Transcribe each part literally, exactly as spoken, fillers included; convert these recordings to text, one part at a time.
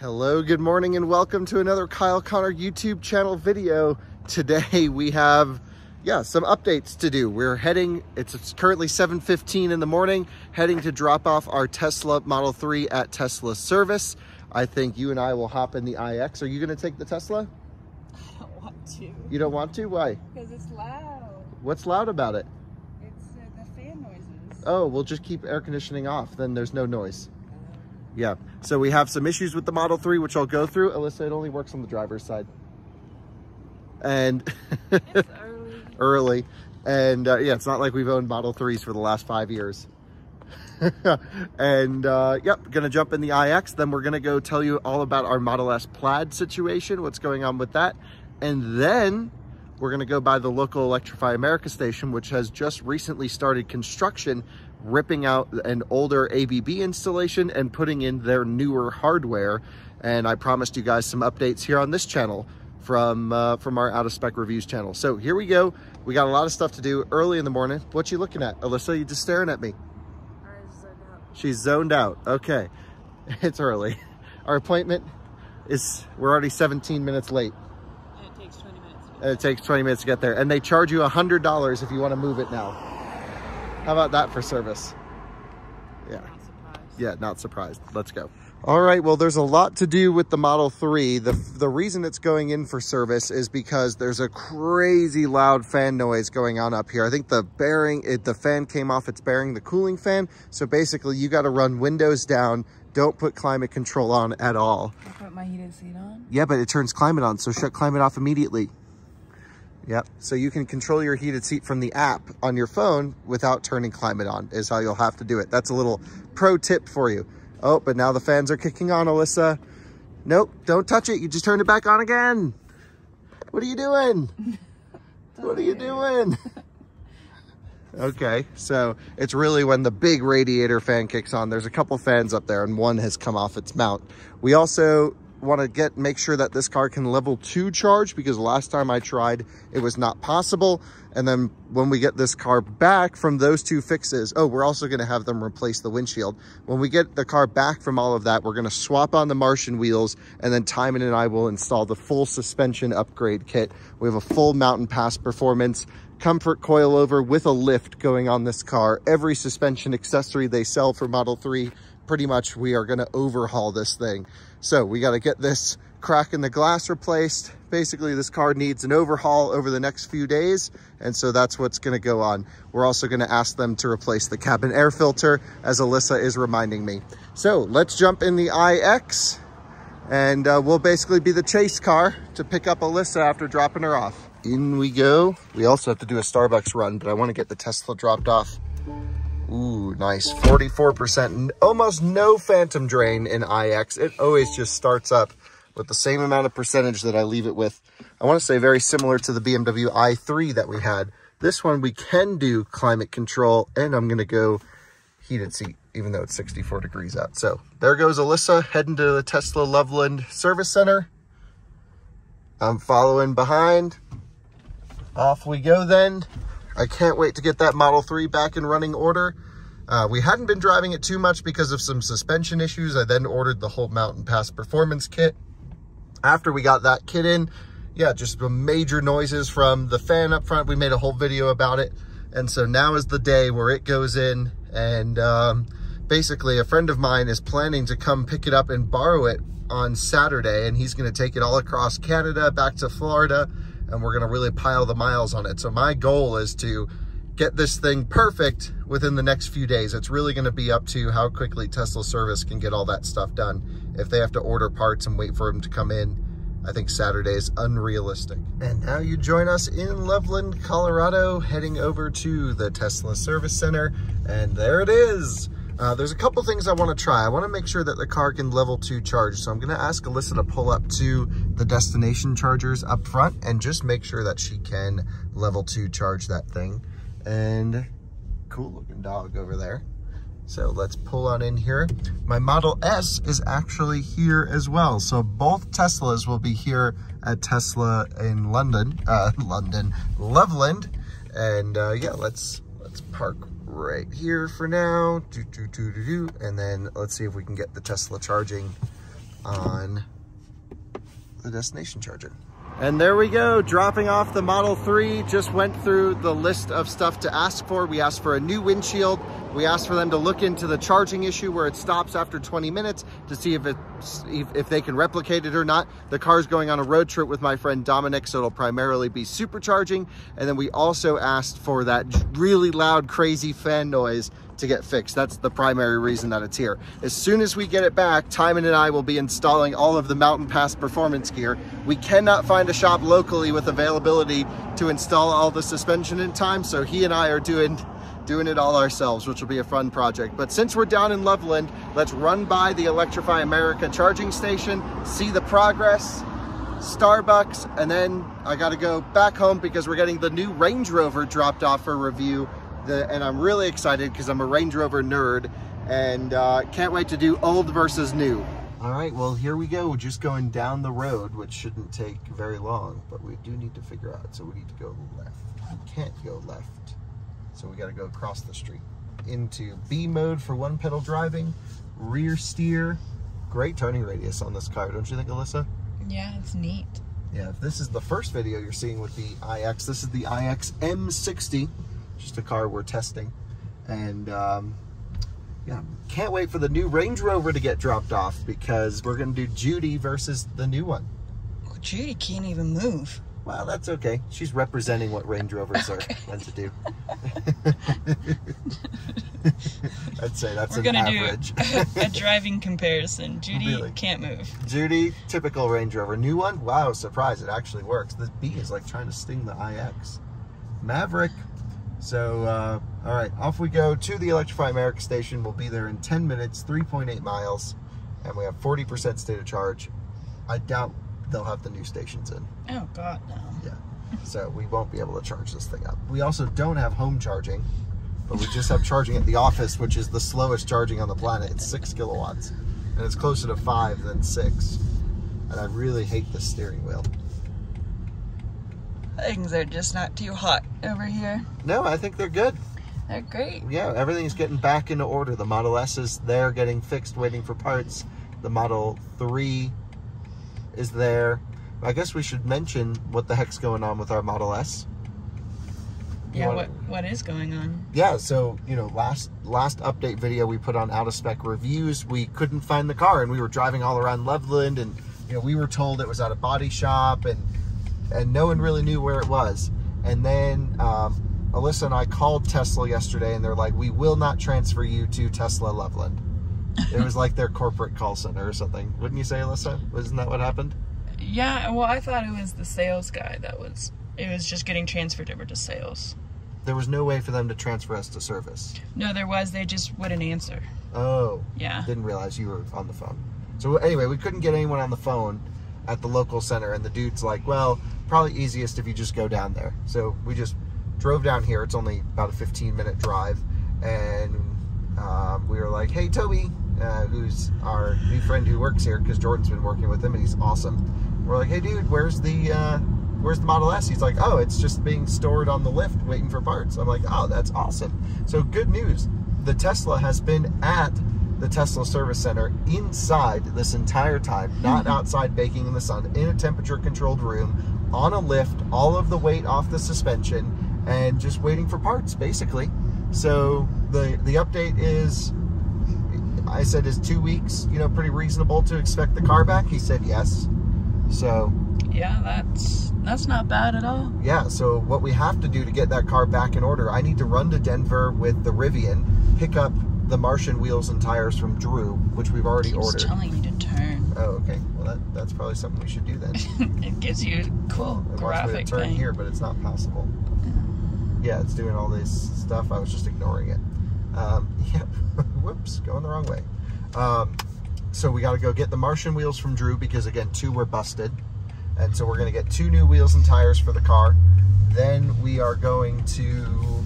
Hello, good morning, and welcome to another Kyle Connor YouTube channel video. Today we have, yeah, some updates to do. We're heading, it's, it's currently seven fifteen in the morning, heading to drop off our Tesla Model three at Tesla service. I think you and I will hop in the iX. Are you going to take the Tesla? I don't want to. You don't want to? Why? Because it's loud. What's loud about it? It's uh, the fan noises. Oh, we'll just keep air conditioning off, then there's no noise. Yeah, so we have some issues with the Model three, which I'll go through. Alyssa, it only works on the driver's side. And it's early. early. And uh, yeah, it's not like we've owned Model threes for the last five years. and uh, yep, gonna jump in the iX. Then we're gonna go tell you all about our Model S Plaid situation, what's going on with that. And then we're gonna go by the local Electrify America station, which has just recently started construction, ripping out an older A B B installation and putting in their newer hardware. And I promised you guys some updates here on this channel from uh, from our Out of Spec Reviews channel. So here we go. We got a lot of stuff to do early in the morning. What you looking at, Alyssa? You just staring at me? I'm zoned out. She's zoned out. Okay, it's early. Our appointment is, we're already seventeen minutes late. And it takes twenty minutes. And it takes twenty minutes to get there. And they charge you a hundred dollars if you want to move it now. How about that for service? Yeah. Not surprised. Yeah, not surprised. Let's go. All right, well, there's a lot to do with the Model three. The, the reason it's going in for service is because there's a crazy loud fan noise going on up here. I think the bearing, it, the fan came off its bearing, the cooling fan. So basically, you got to run windows down. Don't put climate control on at all. I put my heated seat on? Yeah, but it turns climate on, so shut climate off immediately. Yep. So you can control your heated seat from the app on your phone without turning climate on is how you'll have to do it. That's a little pro tip for you. Oh, but now the fans are kicking on, Alyssa. Nope. Don't touch it. You just turned it back on again. What are you doing? What are you doing? Okay. So it's really when the big radiator fan kicks on. There's a couple fans up there and one has come off its mount. We also want to get make sure that this car can level two charge, because last time I tried it was not possible. And then when we get this car back from those two fixes, oh, we're also going to have them replace the windshield. When we get the car back from all of that, we're going to swap on the Martian wheels, and then Timon and I will install the full suspension upgrade kit. We have a full Mountain Pass Performance comfort coilover with a lift going on this car. Every suspension accessory they sell for Model three, pretty much we are going to overhaul this thing. So we got to get this crack in the glass replaced. Basically, this car needs an overhaul over the next few days. And so that's what's going to go on. We're also going to ask them to replace the cabin air filter, as Alyssa is reminding me. So let's jump in the iX, and uh, we'll basically be the chase car to pick up Alyssa after dropping her off. In we go. We also have to do a Starbucks run, but I want to get the Tesla dropped off. Ooh, nice. forty-four percent, almost no phantom drain in iX. It always just starts up with the same amount of percentage that I leave it with. I want to say very similar to the B M W i three that we had. This one we can do climate control, and I'm going to go heated seat, even though it's sixty-four degrees out. So there goes Alyssa heading to the Tesla Loveland Service Center. I'm following behind. Off we go then. I can't wait to get that Model three back in running order. Uh, we hadn't been driving it too much because of some suspension issues. I then ordered the whole Mountain Pass Performance kit. After we got that kit in, yeah, just major noises from the fan up front. We made a whole video about it. And so now is the day where it goes in. And um, basically a friend of mine is planning to come pick it up and borrow it on Saturday. And he's going to take it all across Canada, back to Florida. And we're going to really pile the miles on it. So my goal is to get this thing perfect within the next few days. It's really going to be up to how quickly Tesla service can get all that stuff done. If they have to order parts and wait for them to come in, I think Saturday is unrealistic. And now you join us in Loveland, Colorado, heading over to the Tesla Service Center. And there it is. Uh, there's a couple things I want to try. I want to make sure that the car can level two charge. So I'm going to ask Alyssa to pull up to the destination chargers up front and just make sure that she can level two charge that thing. And cool looking dog over there. So let's pull on in here. My Model S is actually here as well. So both Teslas will be here at Tesla in London, uh, London, Loveland. And uh, yeah, let's, let's park right here for now, do, do, do, do, do. And then let's see if we can get the Tesla charging on the destination charger. And there we go, dropping off the Model three. Just went through the list of stuff to ask for. We asked for a new windshield. We asked for them to look into the charging issue where it stops after twenty minutes to see if it's, if they can replicate it or not. The car's going on a road trip with my friend Dominic, so it'll primarily be supercharging. And then we also asked for that really loud, crazy fan noise to get fixed. That's the primary reason that it's here. As soon as we get it back, Timon and I will be installing all of the Mountain Pass Performance gear. We cannot find a shop locally with availability to install all the suspension in time, so he and I are doing doing it all ourselves, which will be a fun project. But since we're down in Loveland, let's run by the Electrify America charging station, see the progress, Starbucks, and then I gotta go back home because we're getting the new Range Rover dropped off for review. The, and I'm really excited because I'm a Range Rover nerd and uh, can't wait to do old versus new. All right, well, here we go. We're just going down the road, which shouldn't take very long, but we do need to figure out. So we need to go left. We can't go left. So we got to go across the street into B mode for one pedal driving, rear steer. Great turning radius on this car, don't you think, Alyssa? Yeah, it's neat. Yeah, if this is the first video you're seeing with the iX, this is the i X M sixty. Just a car we're testing, and um, yeah, can't wait for the new Range Rover to get dropped off because we're gonna do Judy versus the new one. Well, Judy can't even move. Well, that's okay. She's representing what Range Rovers okay. are meant to do. I'd say that's we're an gonna average. do a, a driving comparison. Judy really? can't move. Judy, typical Range Rover. New one? Wow, surprise! It actually works. This B is like trying to sting the iX. Maverick. So, uh, all right, off we go to the Electrify America station. We'll be there in ten minutes, three point eight miles, and we have forty percent state of charge. I doubt they'll have the new stations in. Oh, God, no. Yeah, so we won't be able to charge this thing up. We also don't have home charging, but we just have charging at the office, which is the slowest charging on the planet. It's six kilowatts, and it's closer to five than six, and I really hate the steering wheel. Things are just not too hot over here. No, I think they're good. They're great. Yeah, everything's getting back into order. The Model S is there getting fixed, waiting for parts. The Model three is there. I guess we should mention what the heck's going on with our Model S. You yeah, wanna... what what is going on? Yeah, so, you know, last last update video we put on Out of Spec Reviews, we couldn't find the car, and we were driving all around Loveland, and, you know, we were told it was at a body shop, and and no one really knew where it was. And then um, Alyssa and I called Tesla yesterday, and they're like, we will not transfer you to Tesla Loveland. It was like their corporate call center or something. Wouldn't you say, Alyssa? Isn't that what happened? Yeah, well, I thought it was the sales guy that was, it was just getting transferred over to sales. There was no way for them to transfer us to service. No, there was. They just wouldn't answer. Oh. Yeah. Didn't realize you were on the phone. So anyway, we couldn't get anyone on the phone at the local center, and the dude's like, well, probably easiest if you just go down there. So we just drove down here. It's only about a fifteen minute drive, and um, we were like, hey, Toby, uh, who's our new friend who works here, because Jordan's been working with him and he's awesome. We're like, hey, dude, where's the uh, where's the Model S? He's like, oh, it's just being stored on the lift waiting for parts. I'm like, oh, that's awesome. So good news, the Tesla has been at the Tesla service center inside this entire time, not outside baking in the sun, in a temperature controlled room, on a lift, all of the weight off the suspension, and just waiting for parts, basically. So the the update is, I said, is two weeks, you know, pretty reasonable to expect the car back? He said yes. So yeah, that's that's not bad at all. Yeah, so what we have to do to get that car back in order, I need to run to Denver with the Rivian, pick up the Martian wheels and tires from Drew, which we've already ordered. It's telling you to turn. Oh, okay. Well, that, that's probably something we should do then. It gives you a cool well, graphic to turn thing. Here, but it's not possible. Yeah, it's doing all this stuff. I was just ignoring it. Um, yep. Yeah. Whoops, going the wrong way. Um, so we got to go get the Martian wheels from Drew because, again, two were busted. And so we're going to get two new wheels and tires for the car. Then we are going to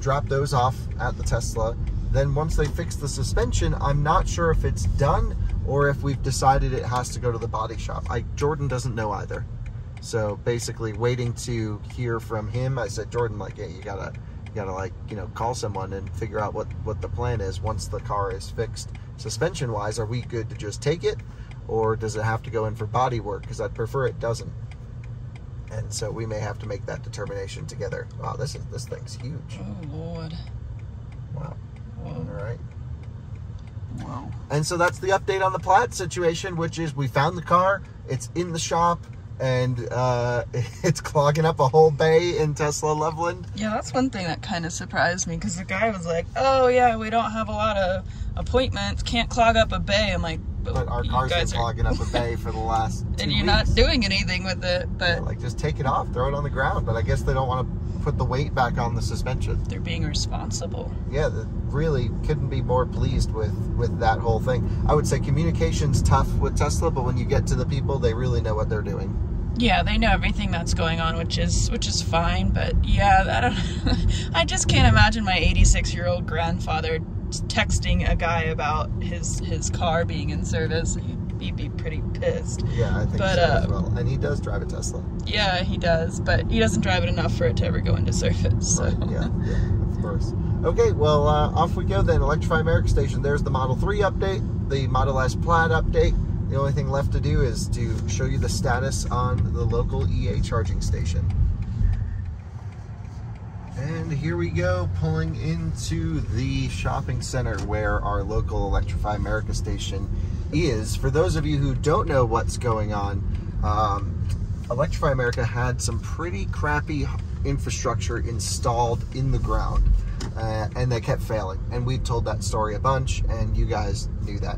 drop those off at the Tesla. Then once they fix the suspension, I'm not sure if it's done or if we've decided it has to go to the body shop. I, Jordan doesn't know either. So basically waiting to hear from him. I said, Jordan, like, yeah, you gotta, you gotta like, you know, call someone and figure out what, what the plan is once the car is fixed suspension wise. Are we good to just take it? or does it have to go in for body work? Because I'd prefer it doesn't. And so we may have to make that determination together. Wow, this is this thing's huge. Oh, Lord. Wow. Whoa. All right. Wow. And so that's the update on the Plaid situation, which is we found the car. It's in the shop. And uh, it's clogging up a whole bay in Tesla Loveland. Yeah, that's one thing that kind of surprised me, because the guy was like, oh, yeah, we don't have a lot of appointments. Can't clog up a bay. I'm like, but, but our cars are clogging up a bay for the last two And you're weeks. Not doing anything with it. But yeah, like, just take it off, throw it on the ground. But I guess they don't want to put the weight back on the suspension. They're being responsible. Yeah, they really couldn't be more pleased with, with that whole thing. I would say communication's tough with Tesla, but when you get to the people, they really know what they're doing. Yeah, they know everything that's going on, which is which is fine. But yeah, I don't. I just can't imagine my eighty-six-year-old grandfather texting a guy about his his car being in service. He'd be pretty pissed. Yeah, I think but, so uh, as well. And he does drive a Tesla. Yeah, he does, but he doesn't drive it enough for it to ever go into service. So. Right. Yeah, yeah, of course. Okay, well, uh, off we go then. Electrify America Station. There's the Model three update, the Model S Plaid update. The only thing left to do is to show you the status on the local E A charging station. And here we go, pulling into the shopping center where our local Electrify America station is. For those of you who don't know what's going on, um, Electrify America had some pretty crappy infrastructure installed in the ground, uh, and they kept failing. And we told that story a bunch, and you guys knew that.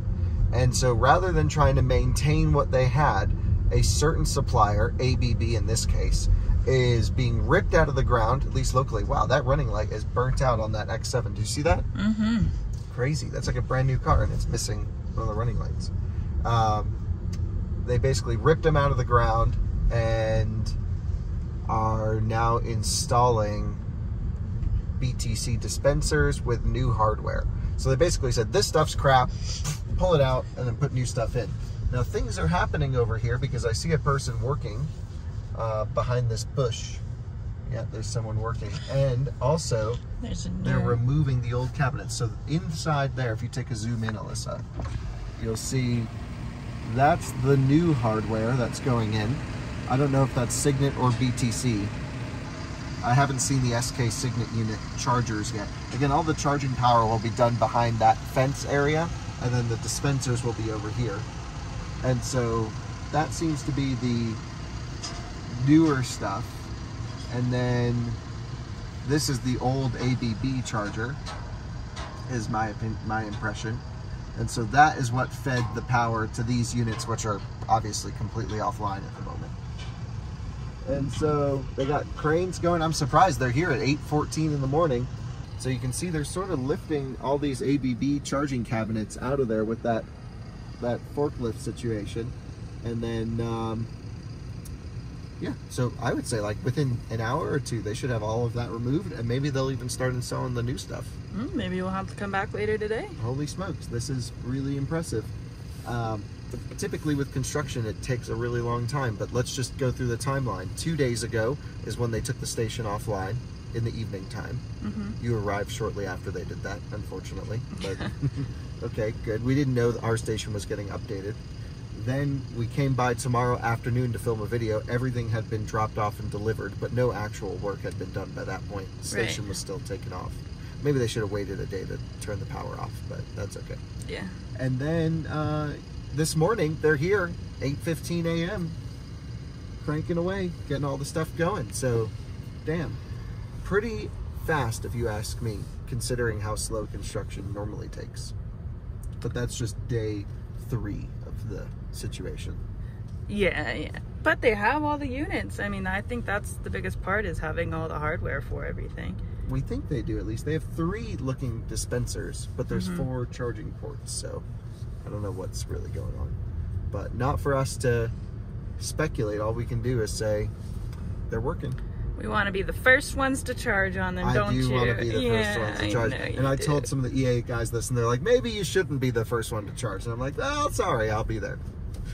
And so rather than trying to maintain what they had, a certain supplier, A B B in this case, is being ripped out of the ground, at least locally. Wow, that running light is burnt out on that X seven. Do you see that? Mm-hmm. Crazy. That's like a brand new car, and it's missing one of the running lights. Um, they basically ripped them out of the ground and are now installing B T C dispensers with new hardware. So they basically said, this stuff's crap, pull it out, and then put new stuff in. Now, things are happening over here because I see a person working uh, behind this bush. Yeah, there's someone working. And also, they're removing the old cabinets. So inside there, if you take a zoom in, Alyssa, you'll see that's the new hardware that's going in. I don't know if that's Signet or B T C. I haven't seen the S K Signet unit chargers yet. Again, all the charging power will be done behind that fence area, and then the dispensers will be over here. And so that seems to be the newer stuff. And then this is the old A B B charger, is my opinion, my impression. And so that is what fed the power to these units, which are obviously completely offline at the moment. And so they got cranes going. I'm surprised they're here at eight fourteen in the morning. So you can see they're sort of lifting all these A B B charging cabinets out of there with that that forklift situation. And then, um, yeah, so I would say like within an hour or two, they should have all of that removed, and maybe they'll even start installing the new stuff. Mm, maybe we'll have to come back later today. Holy smokes, this is really impressive. Um, typically with construction, it takes a really long time, but let's just go through the timeline. Two days ago is when they took the station offline. In the evening time. Mm-hmm. You arrived shortly after they did that, unfortunately. But okay, good. We didn't know that our station was getting updated. Then we came by tomorrow afternoon to film a video. Everything had been dropped off and delivered, but no actual work had been done by that point. The station right. was still taken off. Maybe they should have waited a day to turn the power off, but that's okay. Yeah. And then uh, this morning, they're here, eight fifteen a m, cranking away, getting all the stuff going. So, damn. Pretty fast, if you ask me, considering how slow construction normally takes. But that's just day three of the situation. Yeah, yeah. But they have all the units. I mean, I think that's the biggest part, is having all the hardware for everything. We think they do, at least. They have three looking dispensers, but there's mm-hmm. four charging ports, so I don't know what's really going on. But not for us to speculate. All we can do is say they're working. We want to be the first ones to charge on them, I don't you? I do want to be the yeah, first ones to charge. I and I did. told some of the E A guys this, and they're like, maybe you shouldn't be the first one to charge. And I'm like, oh, sorry, I'll be there.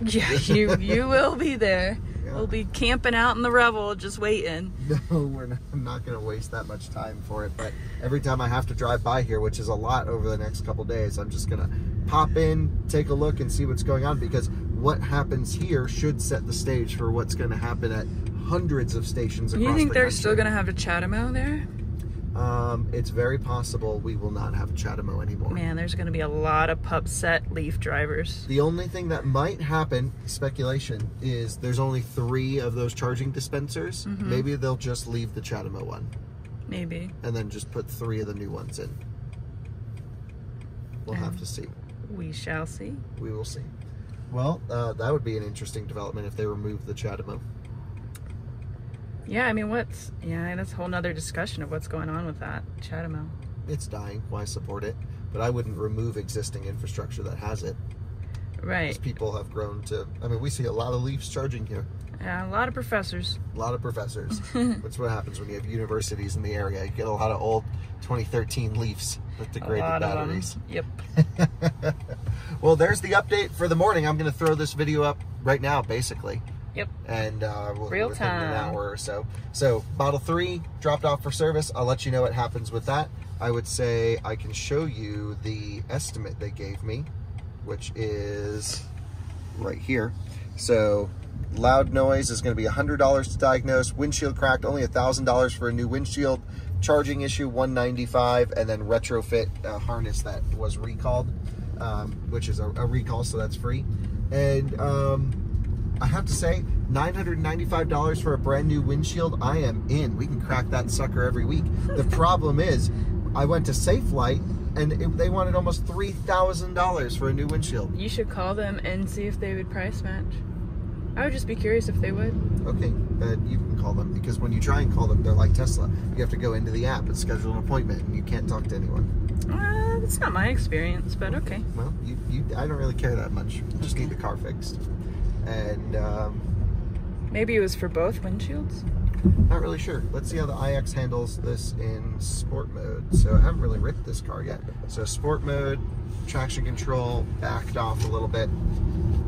Yeah, you you will be there. Yeah. We'll be camping out in the rubble, just waiting. No, we're not, I'm not going to waste that much time for it. But every time I have to drive by here, which is a lot over the next couple days, I'm just going to pop in, take a look, and see what's going on. Because what happens here should set the stage for what's going to happen at hundreds of stations across the country. You think they're still going to have a CHAdeMO there? Um, it's very possible we will not have a CHAdeMO anymore. Man, there's going to be a lot of upset Leaf drivers. The only thing that might happen, speculation, is there's only three of those charging dispensers. Mm-hmm. Maybe they'll just leave the CHAdeMO one. Maybe. And then just put three of the new ones in. We'll and have to see. We shall see. We will see. Well, uh, that would be an interesting development if they remove the CHAdeMO. Yeah, I mean, what's... Yeah, that's a whole nother discussion of what's going on with that CHAdeMO. It's dying. Why support it? But I wouldn't remove existing infrastructure that has it. Right. Because people have grown to... I mean, we see a lot of Leafs charging here. Yeah, a lot of professors. A lot of professors. That's what happens when you have universities in the area. You get a lot of old twenty thirteen Leafs with degraded batteries. Yep. Well, there's the update for the morning. I'm going to throw this video up right now, basically. Yep. And uh, we'll, Real within time. an hour or so. So, Model three dropped off for service. I'll let you know what happens with that. I would say I can show you the estimate they gave me, which is right here. So, loud noise is going to be one hundred dollars to diagnose. Windshield cracked, only one thousand dollars for a new windshield. Charging issue, one hundred ninety-five dollars. And then retrofit uh, harness that was recalled, um, which is a, a recall, so that's free. And... Um, I have to say, nine hundred ninety-five dollars for a brand new windshield, I am in. We can crack that sucker every week. The problem is, I went to Safelite, and it, they wanted almost three thousand dollars for a new windshield. You should call them and see if they would price match. I would just be curious if they would. Okay, but you can call them, because when you try and call them, they're like Tesla. You have to go into the app and schedule an appointment, and you can't talk to anyone. Uh, that's not my experience, but okay. Well, you, you, I don't really care that much. I just okay. need the car fixed. And um, maybe it was for both windshields? Not really sure. Let's see how the iX handles this in sport mode. So I haven't really ripped this car yet. So sport mode, traction control, backed off a little bit.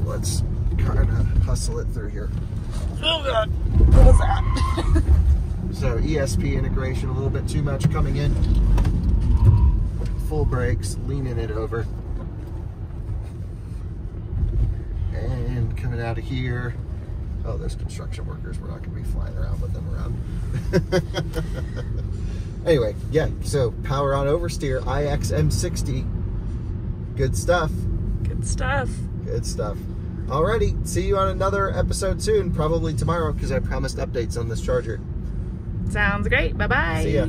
Let's kind of hustle it through here. Oh God, what was that? So E S P integration, a little bit too much coming in. Full brakes, leaning it over. Coming out of here. Oh, there's construction workers. We're not going to be flying around with them around. Anyway, yeah, so power on oversteer, i X M sixty. Good stuff. Good stuff. Good stuff. Alrighty, see you on another episode soon, probably tomorrow, because I promised updates on this charger. Sounds great. Bye-bye. See ya.